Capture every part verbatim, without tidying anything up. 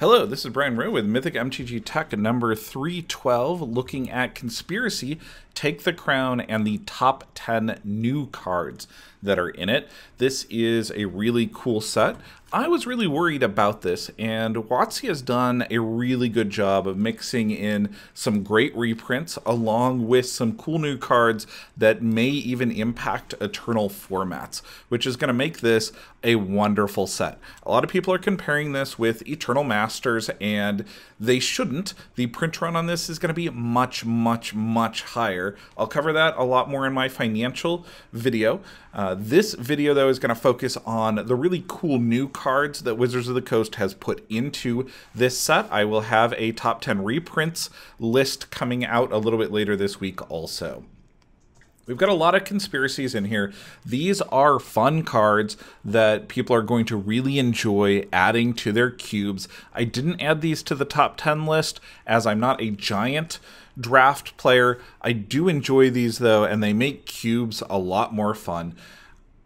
Hello, this is Brian Rowe with Mythic M T G Tech number three twelve, looking at Conspiracy, Take the Crown, and the top ten new cards that are in it. This is a really cool set. I was really worried about this, and WotC has done a really good job of mixing in some great reprints along with some cool new cards that may even impact Eternal formats, which is going to make this a wonderful set. A lot of people are comparing this with Eternal Masters, and they shouldn't. The print run on this is going to be much, much, much higher. I'll cover that a lot more in my financial video. Uh, this video, though, is going to focus on the really cool new cards that Wizards of the Coast has put into this set. I will have a top ten reprints list coming out a little bit later this week also. We've got a lot of conspiracies in here. These are fun cards that people are going to really enjoy adding to their cubes. I didn't add these to the top ten list as I'm not a giant draft player. I do enjoy these though, and they make cubes a lot more fun.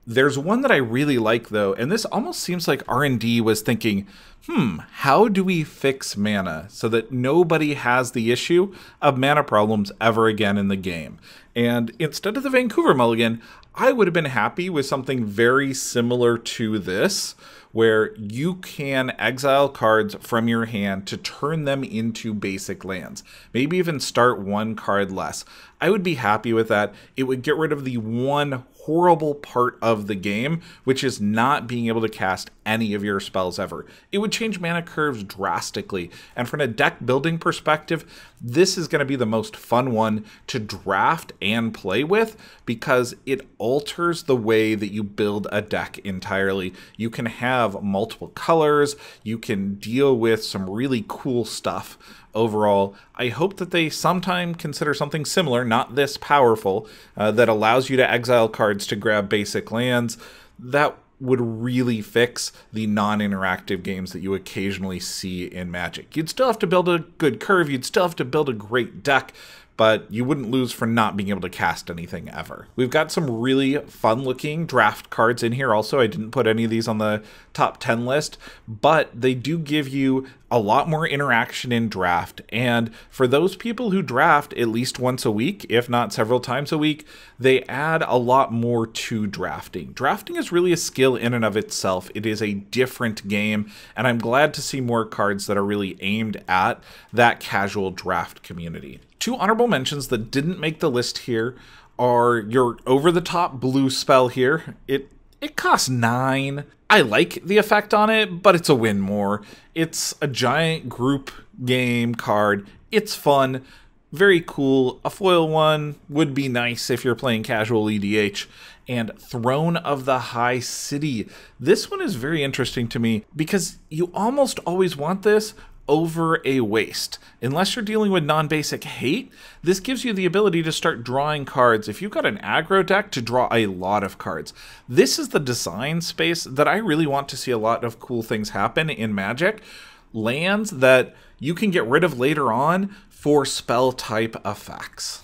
There's one that I really like though, and this almost seems like R and D was thinking, hmm, how do we fix mana so that nobody has the issue of mana problems ever again in the game? And instead of the Vancouver mulligan, I would have been happy with something very similar to this, where you can exile cards from your hand to turn them into basic lands. Maybe even start one card less. I would be happy with that. It would get rid of the one horrible part of the game, which is not being able to cast any of your spells ever. It would change mana curves drastically. And from a deck building perspective, this is going to be the most fun one to draft and play with because it alters the way that you build a deck entirely. You can have multiple colors. You can deal with some really cool stuff. Overall, I hope that they sometime consider something similar, not this powerful, uh, that allows you to exile cards to grab basic lands. That would really fix the non-interactive games that you occasionally see in Magic. You'd still have to build a good curve, you'd still have to build a great deck, but you wouldn't lose for not being able to cast anything ever. We've got some really fun-looking draft cards in here also. I didn't put any of these on the top ten list, but they do give you a lot more interaction in draft. And for those people who draft at least once a week, if not several times a week, they add a lot more to drafting. Drafting is really a skill in and of itself. It is a different game, and I'm glad to see more cards that are really aimed at that casual draft community. Two honorable mentions that didn't make the list here are your over-the-top blue spell here. It It costs nine. I like the effect on it, but it's a win more. It's a giant group game card. It's fun. Very cool. A foil one would be nice if you're playing casual E D H. And Throne of the High City. This one is very interesting to me because you almost always want this over a waste. Unless you're dealing with non-basic hate, this gives you the ability to start drawing cards. If you've got an aggro deck, to draw a lot of cards. This is the design space that I really want to see a lot of cool things happen in Magic. Lands that you can get rid of later on for spell type effects.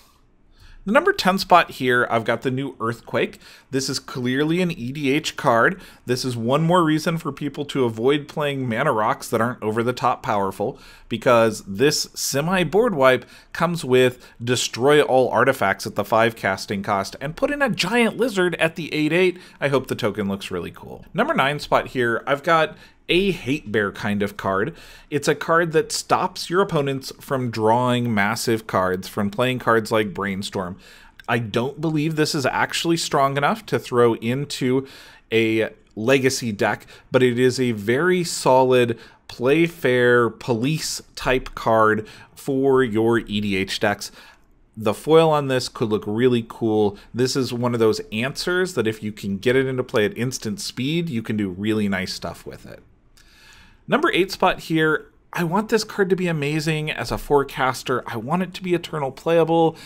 The number ten spot here, I've got the new Earthquake. This is clearly an E D H card. This is one more reason for people to avoid playing mana rocks that aren't over the top powerful, because this semi-board wipe comes with destroy all artifacts at the five casting cost and put in a giant lizard at the eight eight. I hope the token looks really cool. Number nine spot here, I've got a hate bear kind of card. It's a card that stops your opponents from drawing massive cards, from playing cards like Brainstorm. I don't believe this is actually strong enough to throw into a legacy deck, but it is a very solid play fair police type card for your E D H decks. The foil on this could look really cool. This is one of those answers that if you can get it into play at instant speed, you can do really nice stuff with it. Number eight spot here, I want this card to be amazing as a forecaster. I want it to be Eternal playable.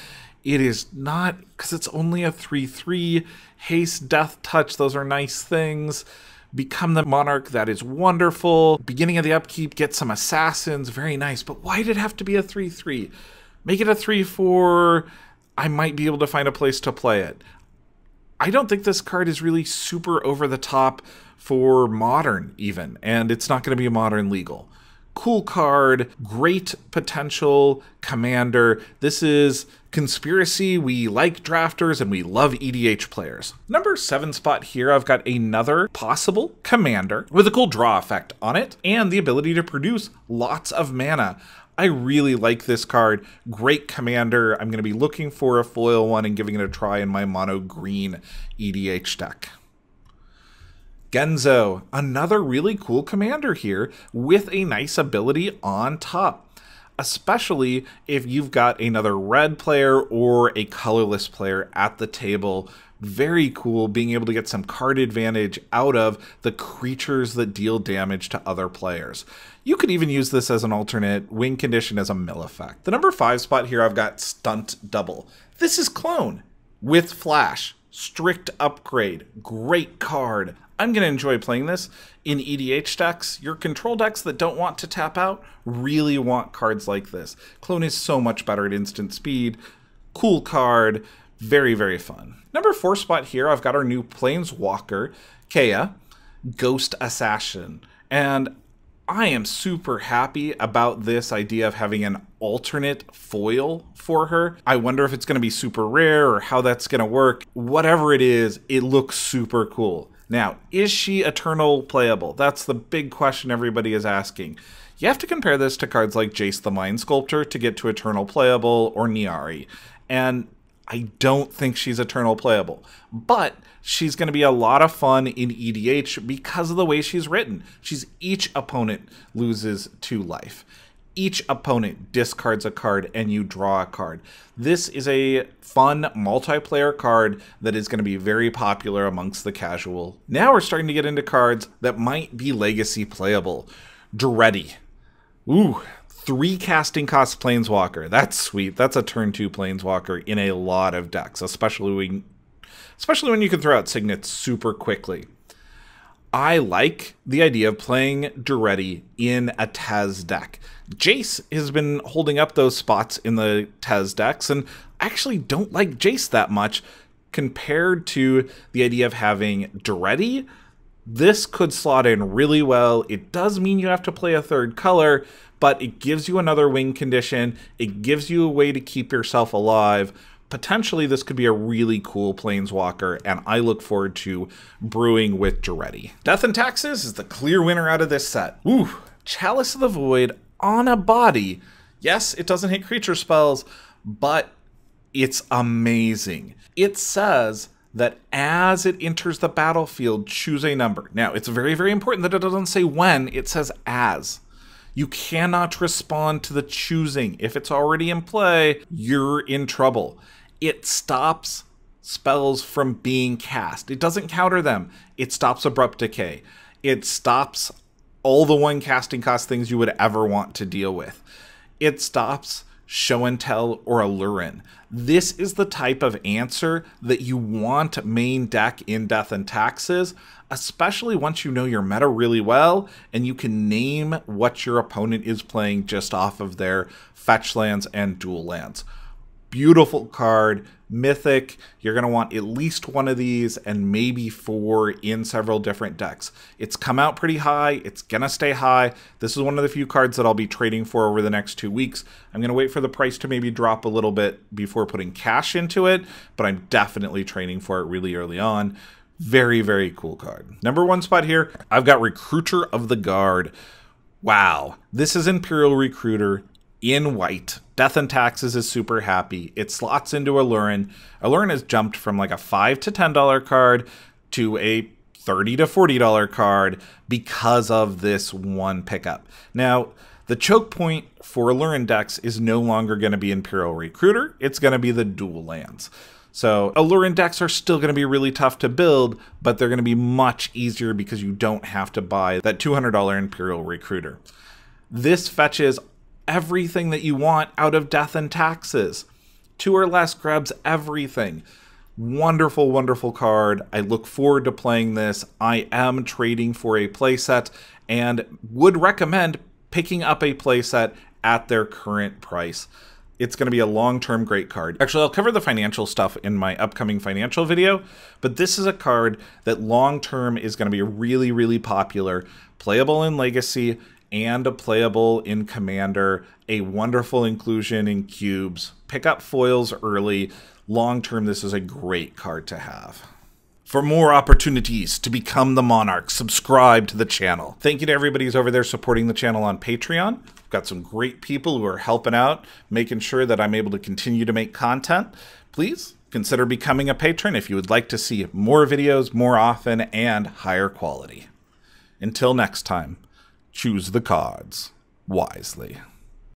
It is not, because it's only a three three. Haste, Death, Touch, those are nice things. Become the Monarch, that is wonderful. Beginning of the upkeep, get some assassins, very nice. But why did it have to be a three three? Make it a three four. I might be able to find a place to play it. I don't think this card is really super over the top for Modern even, and it's not going to be Modern legal. cool card, great potential commander. This is Conspiracy. We like drafters and we love E D H players. Number seven spot here, I've got another possible commander with a cool draw effect on it and the ability to produce lots of mana. I really like this card. Great commander. I'm going to be looking for a foil one and giving it a try in my mono green E D H deck. Grenzo, another really cool commander here with a nice ability on top, especially if you've got another red player or a colorless player at the table. Very cool being able to get some card advantage out of the creatures that deal damage to other players. You could even use this as an alternate win condition as a mill effect. The number five spot here, I've got Stunt Double. This is Clone with Flash. Strict upgrade. Great card. I'm going to enjoy playing this in E D H decks. Your control decks that don't want to tap out really want cards like this. Clone is so much better at instant speed. Cool card. Very, very fun. Number four spot here, I've got our new Planeswalker, Kaya, Ghost Assassin. And I am super happy about this idea of having an alternate foil for her. I wonder if it's going to be super rare or how that's going to work. Whatever it is, it looks super cool. Now, is she Eternal playable? That's the big question everybody is asking. You have to compare this to cards like Jace the Mind Sculptor to get to Eternal playable, or Niari. And I don't think she's Eternal playable, but she's going to be a lot of fun in E D H because of the way she's written. She's each opponent loses two life. Each opponent discards a card and you draw a card. This is a fun multiplayer card that is going to be very popular amongst the casual. Now we're starting to get into cards that might be legacy playable. Daretti. Ooh, three casting cost Planeswalker. That's sweet. That's a turn two Planeswalker in a lot of decks, especially when, especially when you can throw out Signets super quickly. I like the idea of playing Daretti in a Tez deck. Jace has been holding up those spots in the Tez decks, and I actually don't like Jace that much compared to the idea of having Daretti. This could slot in really well. It does mean you have to play a third color, but it gives you another win condition. It gives you a way to keep yourself alive. Potentially, this could be a really cool Planeswalker, and I look forward to brewing with Daretti. Death and Taxes is the clear winner out of this set. Ooh, Chalice of the Void on a body. Yes, it doesn't hit creature spells, but it's amazing. It says that as it enters the battlefield, choose a number. Now, it's very, very important that it doesn't say when, it says as. You cannot respond to the choosing. If it's already in play, you're in trouble. It stops spells from being cast. It doesn't counter them. It stops Abrupt Decay. It stops all the one casting cost things you would ever want to deal with. It stops Show and Tell or Aluren. This is the type of answer that you want main deck in Death and Taxes, especially once you know your meta really well and you can name what your opponent is playing just off of their fetch lands and dual lands. Beautiful card, mythic. You're going to want at least one of these and maybe four in several different decks. It's come out pretty high. It's going to stay high. This is one of the few cards that I'll be trading for over the next two weeks. I'm going to wait for the price to maybe drop a little bit before putting cash into it, but I'm definitely trading for it really early on. Very, very cool card. Number one spot here, I've got Recruiter of the Guard. Wow. This is Imperial Recruiter in white. Death and Taxes is super happy. It slots into Aluren. Aluren has jumped from like a five to ten dollar card to a thirty to forty dollar card because of this one pickup. Now, the choke point for Aluren decks is no longer going to be Imperial Recruiter. It's going to be the dual lands. So Aluren decks are still going to be really tough to build, but they're going to be much easier because you don't have to buy that two hundred dollar Imperial Recruiter. This fetches everything that you want out of Death and Taxes. Two or less grabs everything. Wonderful, wonderful card. I look forward to playing this. I am trading for a playset and would recommend picking up a playset at their current price. It's going to be a long-term great card. Actually, I'll cover the financial stuff in my upcoming financial video, but this is a card that long-term is going to be really, really popular, playable in Legacy, and a playable in Commander, a wonderful inclusion in cubes. Pick up foils early. Long term, this is a great card to have. For more opportunities to become the Monarch, subscribe to the channel. Thank you to everybody who's over there supporting the channel on Patreon. We've got some great people who are helping out, making sure that I'm able to continue to make content. Please consider becoming a patron if you would like to see more videos more often and higher quality. Until next time, choose the cards wisely.